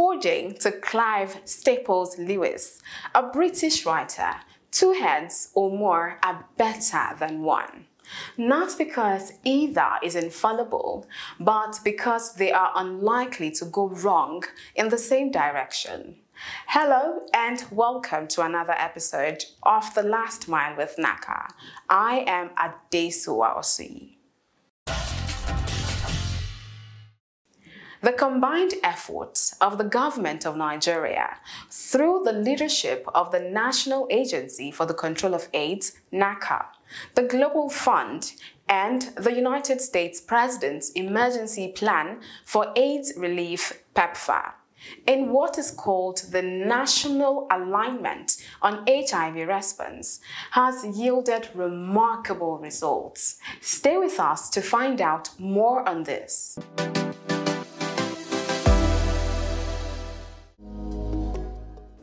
According to Clive Staples Lewis, a British writer, two heads or more are better than one. Not because either is infallible, but because they are unlikely to go wrong in the same direction. Hello and welcome to another episode of The Last Mile with NACA. I am Adesuwa Osui. The combined efforts of the government of Nigeria through the leadership of the National Agency for the Control of AIDS, NACA, the Global Fund, and the United States President's Emergency Plan for AIDS Relief, PEPFAR, in what is called the National Alignment on HIV Response, has yielded remarkable results. Stay with us to find out more on this.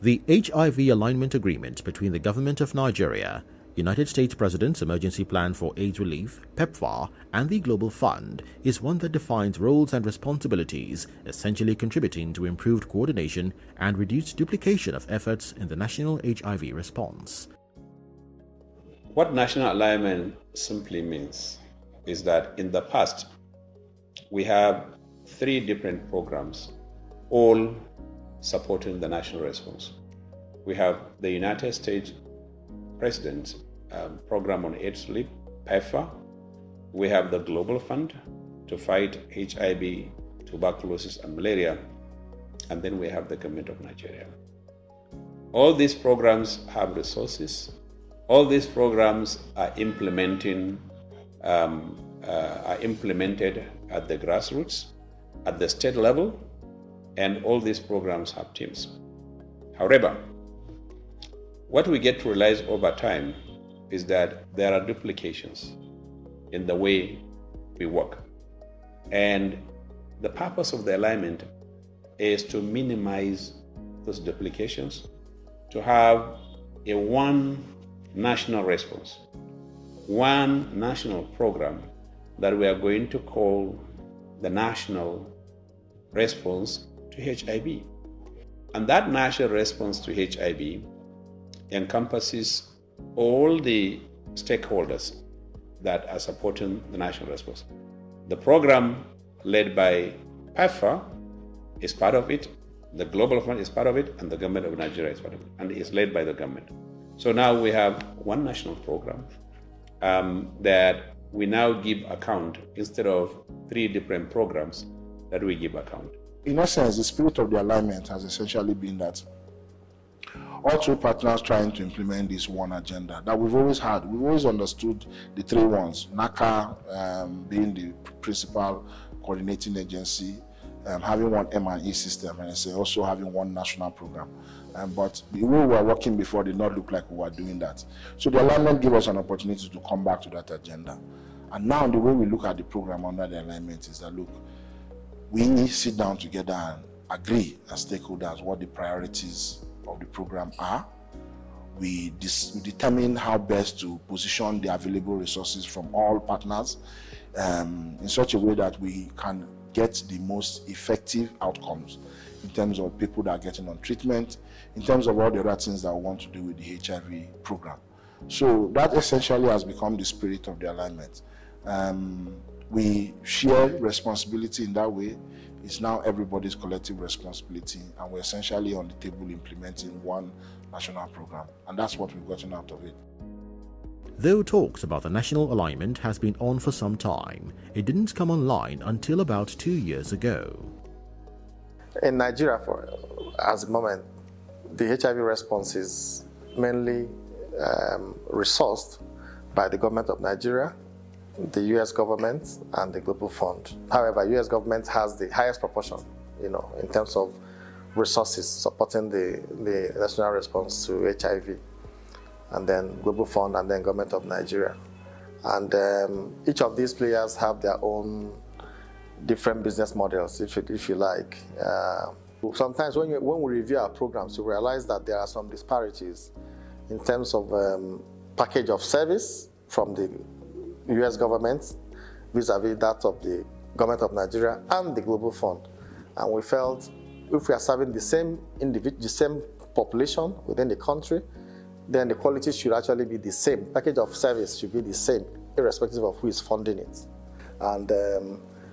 The HIV Alignment Agreement between the Government of Nigeria, United States President's Emergency Plan for AIDS Relief, PEPFAR, and the Global Fund is one that defines roles and responsibilities, essentially contributing to improved coordination and reduced duplication of efforts in the national HIV response. What national alignment simply means is that in the past, we have three different programs, all supporting the national response. We have the United States President's Program on AIDS Relief, PEPFAR. We have the Global Fund to fight HIV, tuberculosis, and malaria. And then we have the Government of Nigeria. All these programs have resources. All these programs are implemented at the grassroots, at the state level, and all these programs have teams. However, what we get to realize over time is that there are duplications in the way we work. And the purpose of the alignment is to minimize those duplications, to have a one national response, one national program that we are going to call the National Response to HIV. And that national response to HIV encompasses all the stakeholders that are supporting the national response. The program led by PEPFAR is part of it, the Global Fund is part of it, and the Government of Nigeria is part of it, and is led by the government. So now we have one national program that we now give account instead of three different programs that we give account. In essence, the spirit of the alignment has essentially been that all three partners trying to implement this one agenda that we've always had. We've always understood the three ones, NACA being the principal coordinating agency, having one M&E system, and also having one national program. But the way we were working before did not look like we were doing that. So the alignment gave us an opportunity to come back to that agenda. And now the way we look at the program under the alignment is that, look, we sit down together and agree as stakeholders what the priorities of the program are. We determine how best to position the available resources from all partners in such a way that we can get the most effective outcomes in terms of people that are getting on treatment, in terms of all the other things that we want to do with the HIV program. So that essentially has become the spirit of the alignment. We share responsibility in that way. It's now everybody's collective responsibility, and we're essentially on the table implementing one national program, and that's what we've gotten out of it. Though talks about the national alignment has been on for some time, it didn't come online until about 2 years ago. In Nigeria, at the moment, the HIV response is mainly resourced by the government of Nigeria, the U.S. government, and the Global Fund. However, U.S. government has the highest proportion, in terms of resources supporting the national response to HIV, and then Global Fund, and then Government of Nigeria. And each of these players have their own different business models, if you like. Sometimes when we review our programs, we realize that there are some disparities in terms of package of service from the U.S. government vis-a-vis that of the Government of Nigeria and the Global Fund. And we felt If we are serving the same individual, the same population within the country, then the quality should actually be the same. Package of service should be the same, irrespective of who is funding it. And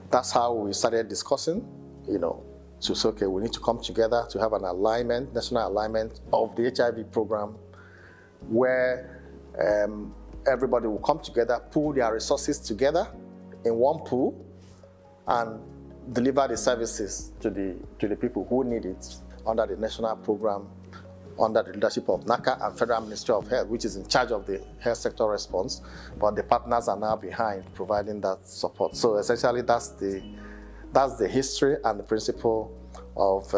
that's how we started discussing, to say, okay, we need to come together to have an alignment, national alignment of the HIV program, where everybody will come together, pool their resources together in one pool, and deliver the services to the people who need it under the national program, under the leadership of NACA and Federal Ministry of Health, which is in charge of the health sector response, but the partners are now behind providing that support. So essentially that's the history and the principle of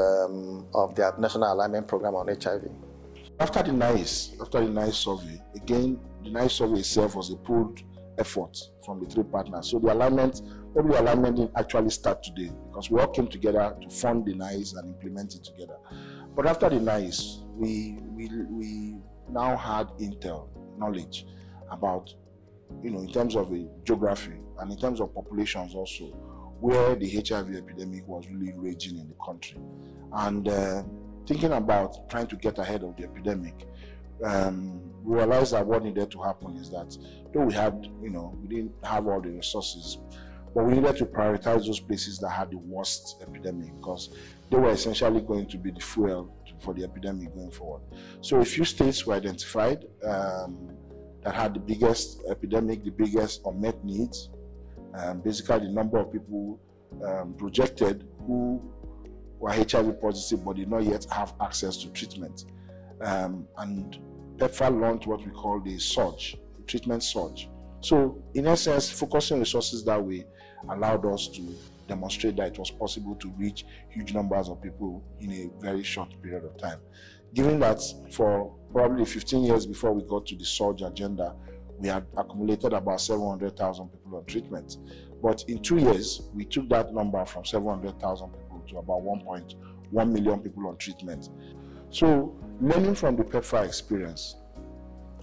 the National Alignment Program on HIV. After the NAIIS survey, again, the NAIIS survey itself was a pooled effort from the three partners. So the alignment, what the alignment didn't actually start today, because we all came together to fund the NAIIS and implement it together. But after the NAIIS, we now had intel, knowledge about, in terms of the geography and in terms of populations also, where the HIV epidemic was really raging in the country. And thinking about trying to get ahead of the epidemic, we realized that what needed to happen is that though we had, we didn't have all the resources, but we needed to prioritize those places that had the worst epidemic, because they were essentially going to be the fuel for the epidemic going forward. So a few states were identified that had the biggest epidemic, the biggest unmet needs, basically the number of people projected who were HIV positive but did not yet have access to treatment. And PEPFAR launched what we call the surge, the treatment surge. So in essence, focusing resources that way allowed us to demonstrate that it was possible to reach huge numbers of people in a very short period of time. Given that for probably 15 years before we got to the surge agenda, we had accumulated about 700,000 people on treatment. But in 2 years, we took that number from 700,000 people to about 1.1 million people on treatment. So learning from the PEPFAR experience,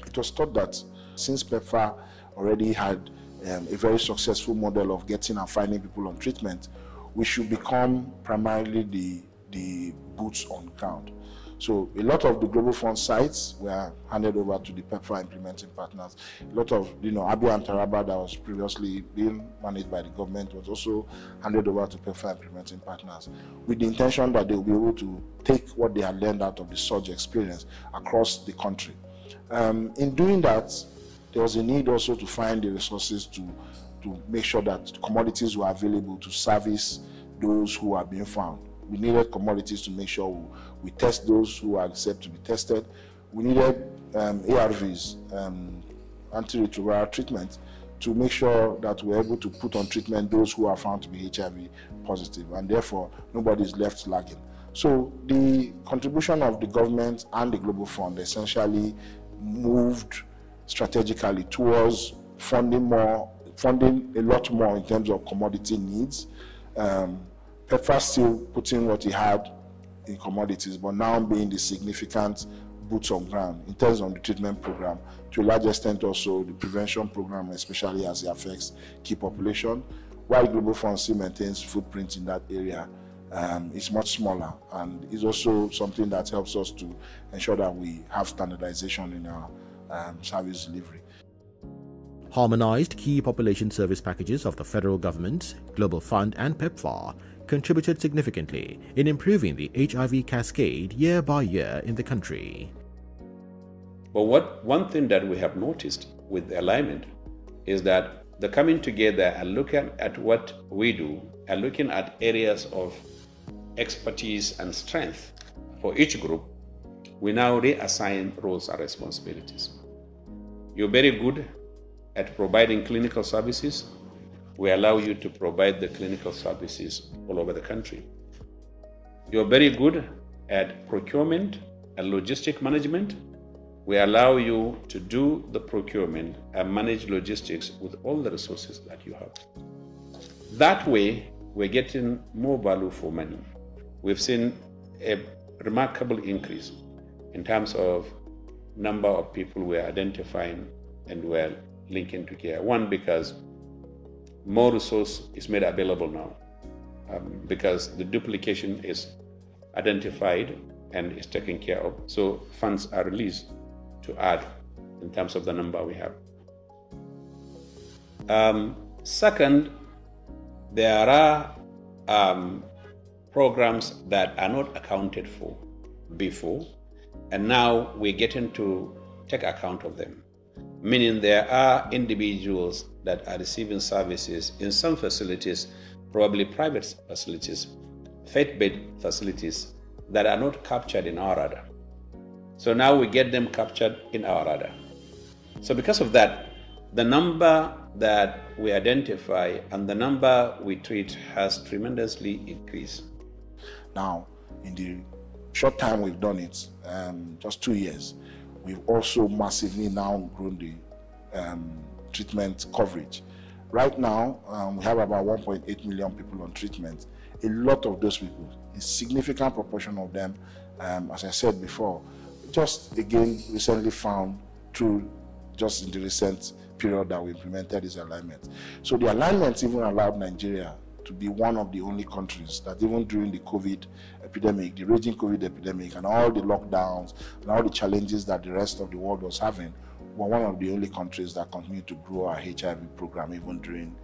it was thought that since PEPFAR already had a very successful model of getting and finding people on treatment, we should become primarily the boots on ground. So a lot of the Global Fund sites were handed over to the PEPFAR implementing partners. A lot of, Abia and Taraba that was previously being managed by the government was also handed over to PEPFAR implementing partners, with the intention that they will be able to take what they had learned out of the surge experience across the country. In doing that, there was a need also to find the resources to make sure that commodities were available to service those who are being found. We needed commodities to make sure we test those who are said to be tested. We needed ARVs, antiretroviral treatment, to make sure that we're able to put on treatment those who are found to be HIV positive, and therefore nobody is left lagging. So the contribution of the government and the Global Fund essentially moved strategically towards funding a lot more in terms of commodity needs. PEPFAR still putting what he had in commodities, but now being the significant boots on ground in terms of the treatment program, to a large extent also the prevention program, especially as it affects key population, while Global Fund still maintains footprint in that area. It's much smaller, and it's also something that helps us to ensure that we have standardization in our service delivery. Harmonized key population service packages of the federal government, Global Fund and PEPFAR contributed significantly in improving the HIV cascade year by year in the country. But one thing that we have noticed with the alignment is that the coming together and looking at what we do and looking at areas of expertise and strength for each group, we now reassign roles and responsibilities. You're very good at providing clinical services. We allow you to provide the clinical services all over the country. You're very good at procurement and logistic management. We allow you to do the procurement and manage logistics with all the resources that you have. That way, we're getting more value for money. We've seen a remarkable increase in terms of number of people we're identifying and we're linking to care. One, because more resource is made available now, because the duplication is identified and is taken care of. So funds are released to add in terms of the number we have. Second, there are programs that are not accounted for before, and now we're getting to take account of them, meaning there are individuals that are receiving services in some facilities, probably private facilities, faith-based facilities, that are not captured in our radar. So now we get them captured in our radar. So because of that, the number that we identify and the number we treat has tremendously increased. Now, in the short time we've done it, just 2 years, we've also massively now grown the treatment coverage. Right now, we have about 1.8 million people on treatment. A lot of those people, a significant proportion of them, as I said before, just again recently found through just in the recent period that we implemented this alignment. So the alignment even allowed Nigeria to be one of the only countries that even during the COVID epidemic, the raging COVID epidemic and all the lockdowns and all the challenges that the rest of the world was having, we're one of the only countries that continued to grow our HIV program even during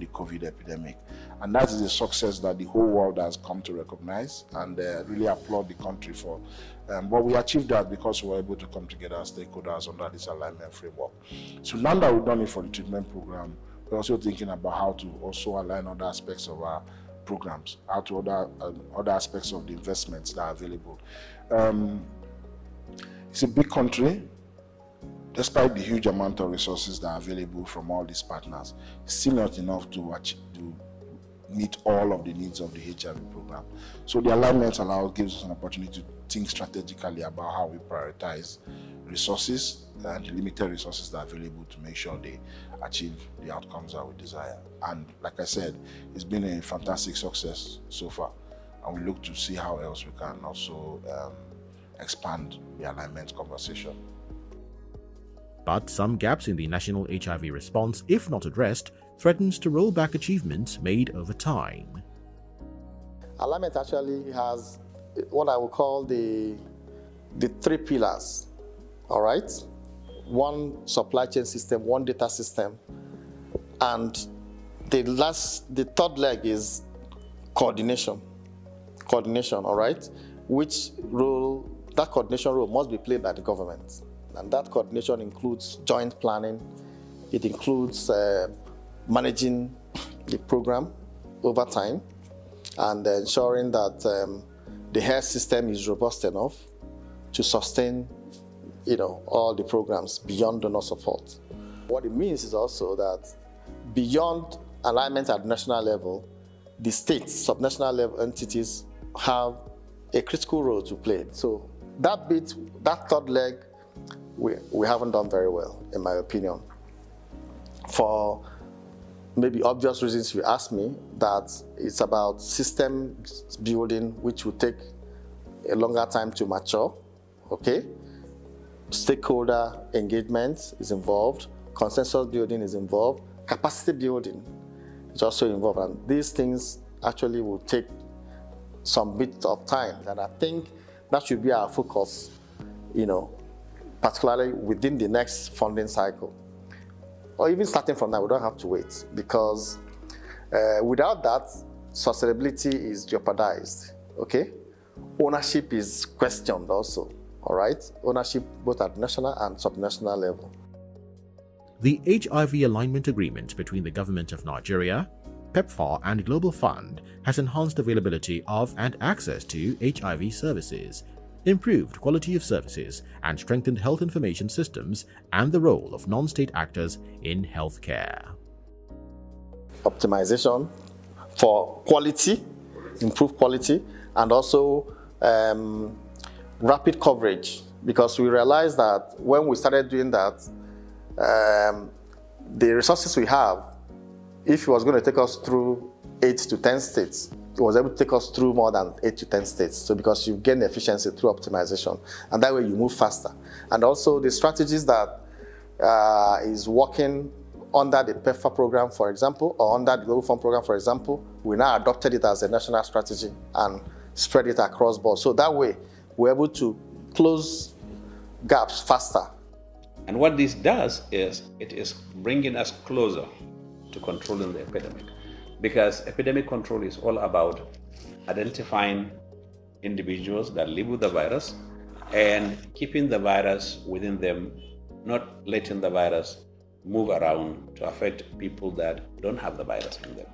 the COVID epidemic. And that is a success that the whole world has come to recognize and really applaud the country for. But we achieved that because we were able to come together as stakeholders under this alignment framework. So now that we've done it for the treatment program, we're also thinking about how to also align other aspects of our programs, how to other aspects of the investments that are available. It's a big country. Despite the huge amount of resources that are available from all these partners, it's still not enough to meet all of the needs of the HIV program. So the alignment gives us an opportunity to think strategically about how we prioritize resources and the limited resources that are available to make sure they achieve the outcomes that we desire. And like I said, it's been a fantastic success so far, and we look to see how else we can also expand the alignment conversation. But some gaps in the national HIV response, if not addressed, threatens to roll back achievements made over time. Alignment actually has what I would call the three pillars, all right? One supply chain system, one data system, and the third leg is coordination. Coordination, all right? That coordination role must be played by the government. And that coordination includes joint planning. It includes managing the program over time and ensuring that the health system is robust enough to sustain, all the programs beyond donor support. What it means is also that beyond alignment at national level, the states, subnational level entities have a critical role to play. So that third leg, we haven't done very well, in my opinion. For maybe obvious reasons, you asked me, that it's about system building, which will take a longer time to mature, okay? Stakeholder engagement is involved, consensus building is involved, capacity building is also involved, and these things actually will take some bit of time, and I think that should be our focus, particularly within the next funding cycle. Or even starting from now, we don't have to wait, because without that, sustainability is jeopardized, okay? Ownership is questioned also, all right? Ownership both at national and subnational level. The HIV alignment agreement between the government of Nigeria, PEPFAR and Global Fund has enhanced availability of and access to HIV services, improved quality of services, and strengthened health information systems and the role of non-state actors in healthcare. Optimization for quality, improved quality, and also rapid coverage, because we realized that when we started doing that, the resources we have, if it was going to take us through 8 to 10 states, it was able to take us through more than 8 to 10 states. So because you gain efficiency through optimization, and that way you move faster. And also the strategies that is working under the PEPFAR program, for example, or under the Global Fund program, for example, we now adopted it as a national strategy and spread it across board. So that way, we're able to close gaps faster. And what this does is it is bringing us closer to controlling the epidemic, because epidemic control is all about identifying individuals that live with the virus and keeping the virus within them, not letting the virus move around to affect people that don't have the virus in them.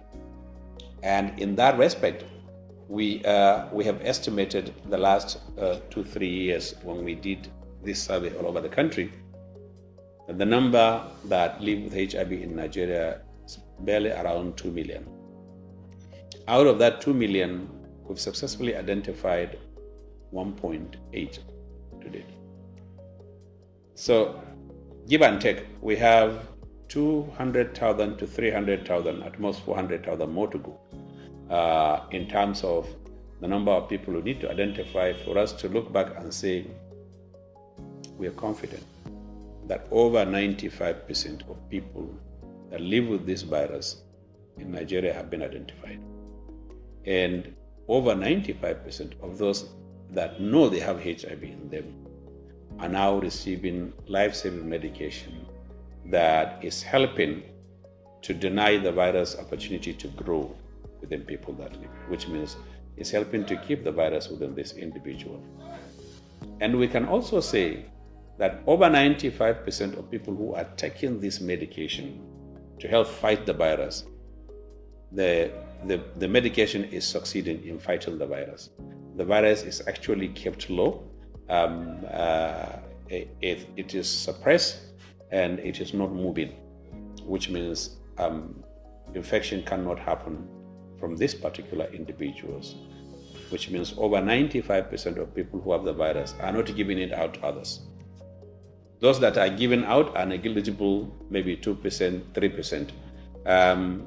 And in that respect, we have estimated the last 2-3 years when we did this survey all over the country, and the number that live with HIV in Nigeria is barely around 2 million. Out of that 2 million, we've successfully identified 1.8 to date. So, give and take, we have 200,000 to 300,000, at most 400,000 more to go in terms of the number of people we need to identify for us to look back and say we are confident that over 95% of people that live with this virus in Nigeria have been identified. And over 95% of those that know they have HIV in them are now receiving life-saving medication that is helping to deny the virus opportunity to grow within people that live, which means it's helping to keep the virus within this individual. And we can also say that over 95% of people who are taking this medication to help fight the virus, the medication is succeeding in fighting the virus. The virus is actually kept low. It is suppressed and it is not moving, which means infection cannot happen from these particular individuals, which means over 95% of people who have the virus are not giving it out to others. Those that are given out are negligible, maybe 2%, 3%,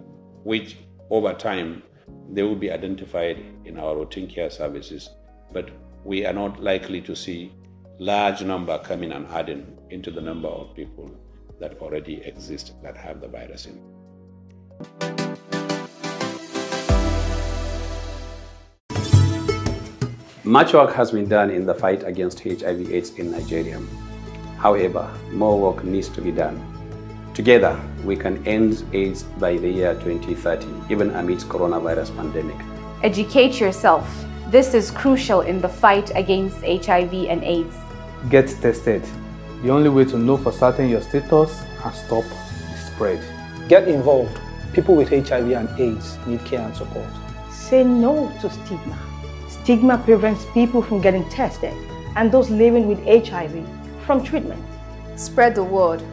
which over time they will be identified in our routine care services, but we are not likely to see large number coming and adding into the number of people that already exist that have the virus in. Much work has been done in the fight against HIV/AIDS in Nigeria. However, more work needs to be done. Together, we can end AIDS by the year 2030, even amidst coronavirus pandemic. Educate yourself. This is crucial in the fight against HIV and AIDS. Get tested. The only way to know for certain your status and stop the spread. Get involved. People with HIV and AIDS need care and support. Say no to stigma. Stigma prevents people from getting tested and those living with HIV from treatment. Spread the word.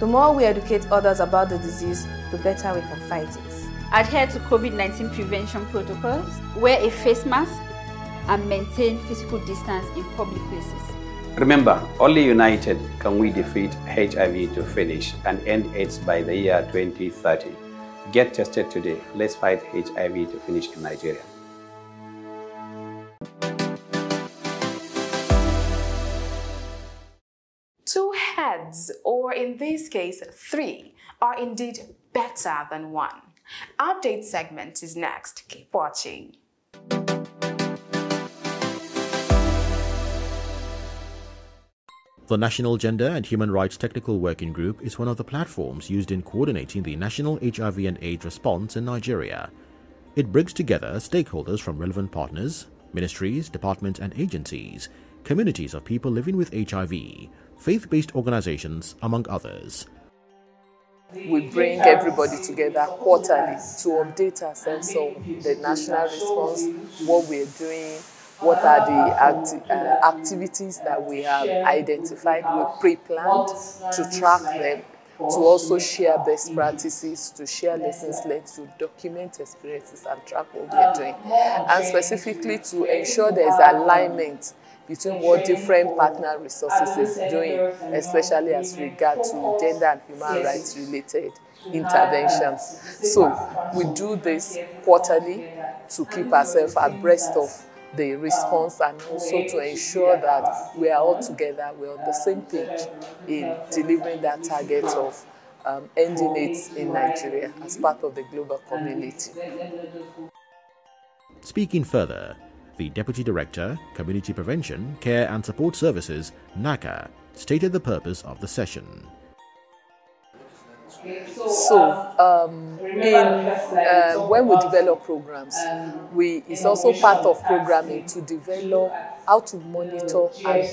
The more we educate others about the disease, the better we can fight it. Adhere to COVID-19 prevention protocols. Wear a face mask and maintain physical distance in public places. Remember, only united can we defeat HIV to finish and end AIDS by the year 2030. Get tested today. Let's fight HIV to finish in Nigeria. Two heads, or in this case, three, are indeed better than one. Update segment is next. Keep watching. The National Gender and Human Rights Technical Working Group is one of the platforms used in coordinating the national HIV and AIDS response in Nigeria. It brings together stakeholders from relevant partners, ministries, departments and agencies, communities of people living with HIV, faith-based organizations, among others. We bring everybody together quarterly to update ourselves on the national response, what we're doing, what are the activities that we have identified, we pre-planned to track them, to also share best practices, to share lessons learned, to document experiences and track what we are doing. And specifically to ensure there is alignment between what different partner resources is doing, especially as regard to gender and human rights related interventions. So we do this quarterly to keep ourselves abreast of the response and also to ensure that we are all together, we're on the same page in delivering that target of ending AIDS in Nigeria as part of the global community. Speaking further, the Deputy Director, Community Prevention, Care and Support Services, NACA, stated the purpose of the session. So when we develop programs, it's also part of programming to develop how to monitor and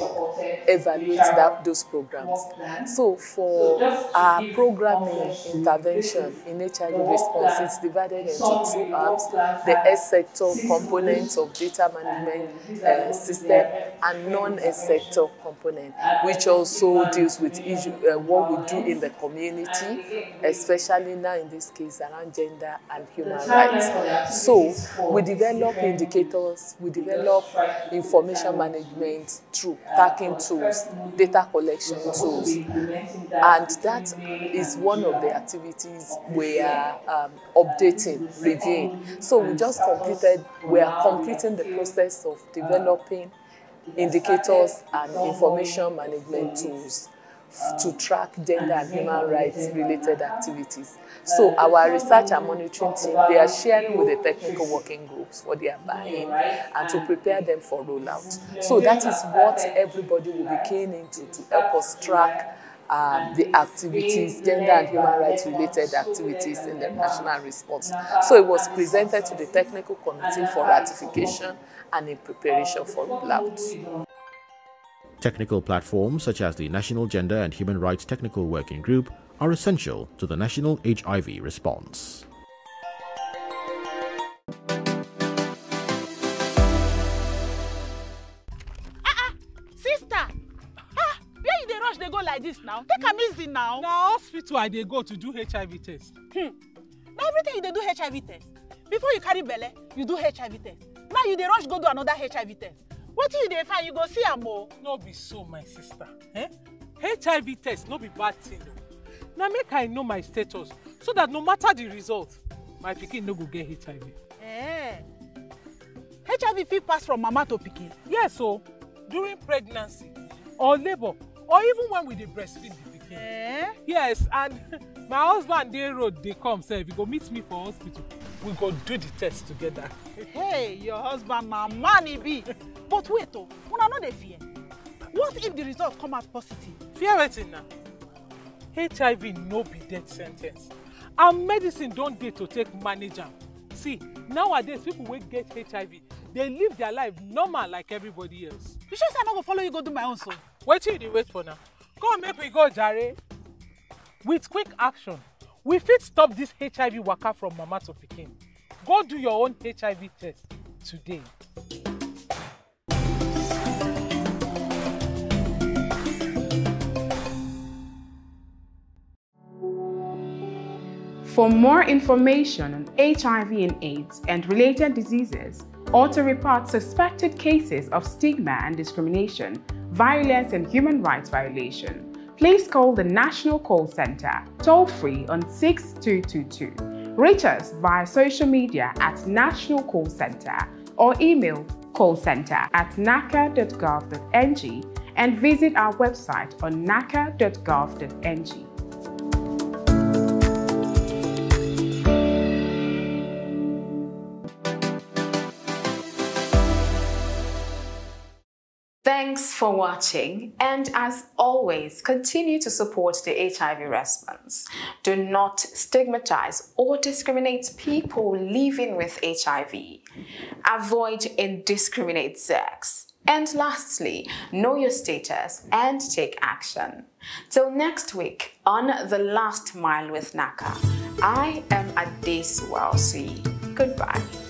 evaluate those programs. So for our programming intervention in HIV response, it's divided into two arms, the health sector component of data management system and non-health sector component, which also deals with what we do in the community, especially now in this case around gender and human rights. So we develop indicators, we develop information management through tracking tools, data collection tools, and that is one of the activities we are updating, reviewing. So we are completing the process of developing indicators and information management tools to track gender and human rights related activities. So our research and monitoring team, they are sharing with the technical working groups what they are buying and to prepare them for rollout. So that is what everybody will be keen into, to help us track the activities, gender and human rights related activities in the national response. So it was presented to the technical committee for ratification and in preparation for rollout. Technical platforms such as the National Gender and Human Rights Technical Working Group are essential to the national HIV response. Sister! Where you dey rush dey go like this now? Take am easy now. Na hospital I dey go to do HIV test. Now everything you dey do HIV test. Before you carry belle, you do HIV test. Now you dey rush go do another HIV test. What you dey find? You go see am more. No be so, my sister. Eh? HIV test no be bad thing. Now make I know my status so that no matter the result, my pikin no go get HIV. Eh? HIV fit pass from mama to pikin. Yes, so during pregnancy, or labour, or even when we dey breastfeed the pikin. Eh? Yes, and my husband dey road dey come sef. He go meet me for hospital. We go do the test together. Hey, your husband, my man, he be. But wait, oh, una no dey fear. What if the result come out positive? Fear wetin na? HIV no be death sentence, and medicine don dey to take manage am. See, nowadays people wey get HIV, they live their life normal like everybody else. You sure say I no go follow you go do my own so? Wetin you dey wait for now? Come make we go, jare. With quick action, we fit stop this HIV waka from mama to pikin. Go do your own HIV test today. For more information on HIV and AIDS and related diseases, or to report suspected cases of stigma and discrimination, violence and human rights violation, please call the National Call Center toll-free on 6222. Reach us via social media at National Call Center or email callcenter@naca.gov.ng and visit our website on naca.gov.ng. Thanks for watching, and as always, continue to support the HIV response. Do not stigmatize or discriminate people living with HIV. Avoid indiscriminate sex. And lastly, know your status and take action. Till next week on The Last Mile with NACA, I am Adesuwa Osui. Goodbye.